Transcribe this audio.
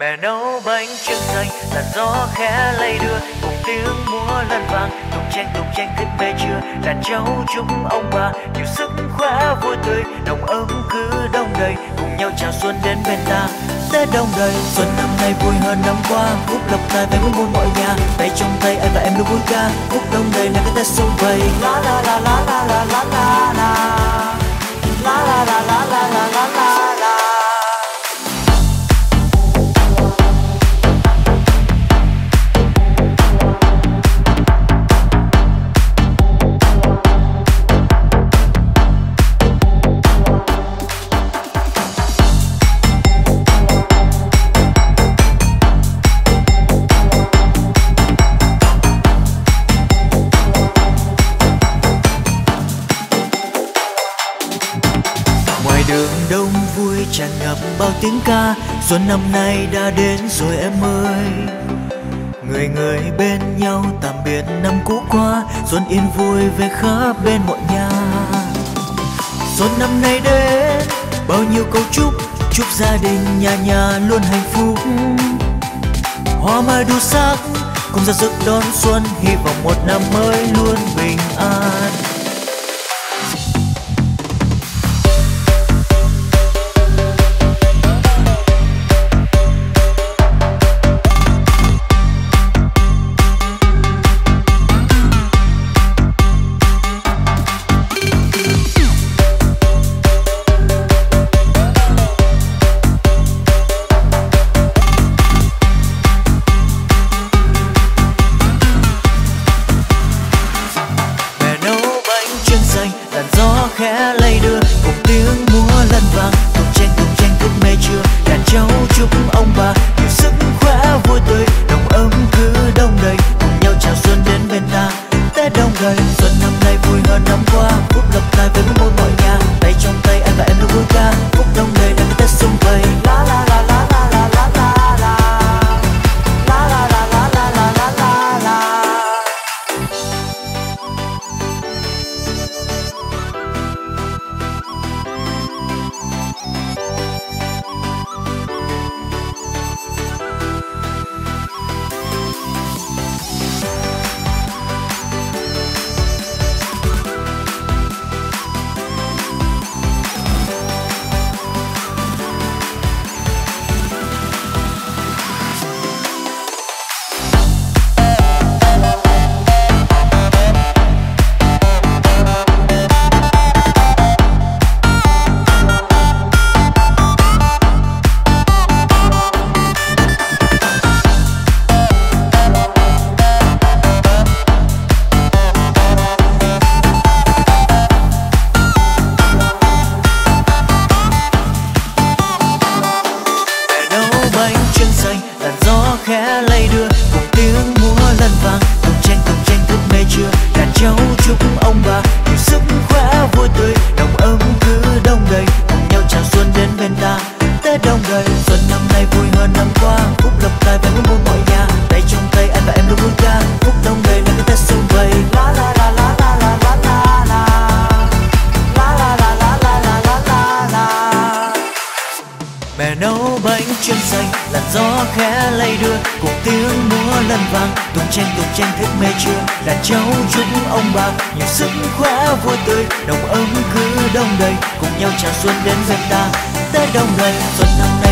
Mẹ nấu bánh trưng xanh, làn gió khẽ lay đưa, cùng tiếng múa lân vang, tục tranh thức bê trưa, đàn cháu chúc ông bà nhiều sức khỏe vui tươi, đồng ấm cứ đông đầy, cùng nhau chào xuân đến bên ta. Tết đông đầy, xuân năm nay vui hơn năm qua, phúc lộc tài về muôn muôn mọi nhà, tay trong tay anh và em luôn vui ca, phúc đông đầy là cái Tết sum vầy. La la la la la la la la la la la la la la la la. Tràn ngập bao tiếng ca, xuân năm nay đã đến rồi em ơi. Người người bên nhau tạm biệt năm cũ qua, xuân yên vui về khắp bên mọi nhà. Xuân năm nay đến, bao nhiêu câu chúc, chúc gia đình nhà nhà luôn hạnh phúc. Hoa mai đủ sắc, cùng ra sức đón xuân, hy vọng một năm mới luôn bình an. Xuân đến bên ta, Tết đông đầy, xuân năm nay.